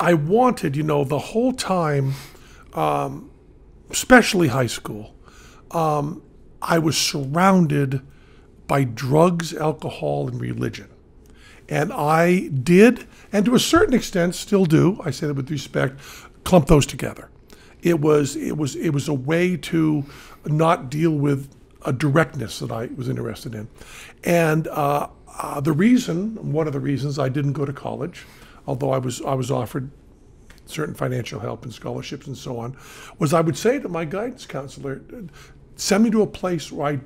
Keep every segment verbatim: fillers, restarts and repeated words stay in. I wanted, you know, the whole time, um, especially high school, um, I was surrounded by drugs, alcohol, and religion. And I did, and to a certain extent still do, I say that with respect, clump those together. It was, it was, it was a way to not deal with a directness that I was interested in. And uh, uh, the reason, one of the reasons I didn't go to college, although I was, I was offered certain financial help and scholarships and so on, was I would say to my guidance counselor, send me to a place where I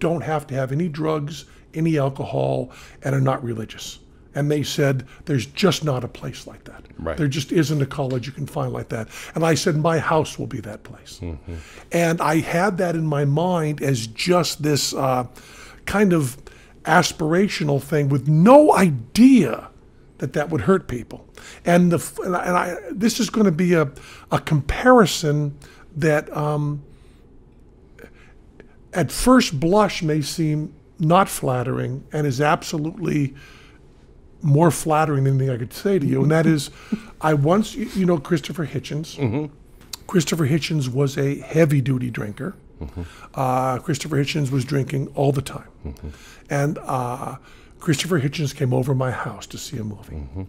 don't have to have any drugs, any alcohol, and are not religious. And they said, there's just not a place like that. Right. There just isn't a college you can find like that. And I said, my house will be that place. Mm-hmm. And I had that in my mind as just this uh, kind of aspirational thing with no idea that that would hurt people. And, the, and, I, and I, this is going to be a, a comparison that um, at first blush may seem not flattering and is absolutely more flattering than anything I could say to you, and that is, I once, you know, Christopher Hitchens. Mm-hmm. Christopher Hitchens was a heavy-duty drinker. Mm-hmm. uh, Christopher Hitchens was drinking all the time. Mm-hmm. And uh, Christopher Hitchens came over my house to see a movie. Mm-hmm.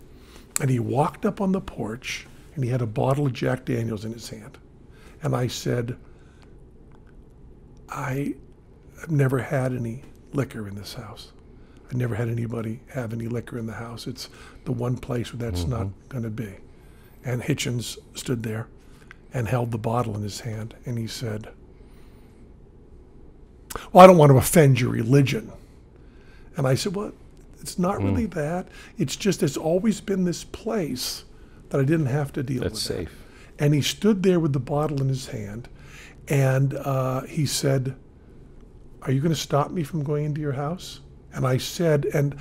And he walked up on the porch, and he had a bottle of Jack Daniels in his hand. And I said, I have never had any liquor in this house. I never had anybody have any liquor in the house. It's the one place where that's mm-hmm. not going to be. And Hitchens stood there and held the bottle in his hand, and he said, well, I don't want to offend your religion. And I said, well, it's not mm. really that. It's just there's always been this place that I didn't have to deal that's with. That's safe. That. And he stood there with the bottle in his hand, and uh, he said, are you going to stop me from going into your house? And I said, and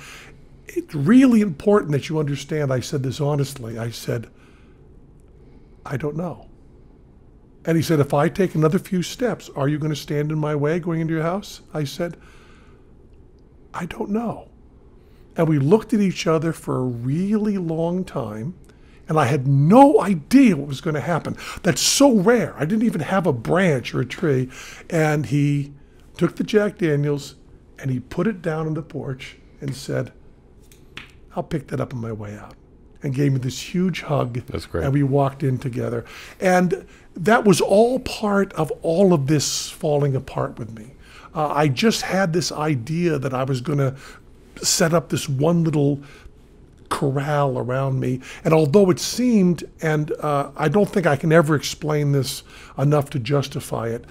it's really important that you understand, I said this honestly, I said, I don't know. And he said, if I take another few steps, are you going to stand in my way going into your house? I said, I don't know. And we looked at each other for a really long time, and I had no idea what was going to happen. That's so rare. I didn't even have a branch or a tree. And he took the Jack Daniels, and he put it down on the porch and said, I'll pick that up on my way out. And gave me this huge hug. That's great. And we walked in together. And that was all part of all of this falling apart with me. Uh, I just had this idea that I was going to set up this one little corral around me. And although it seemed, and uh, I don't think I can ever explain this enough to justify it,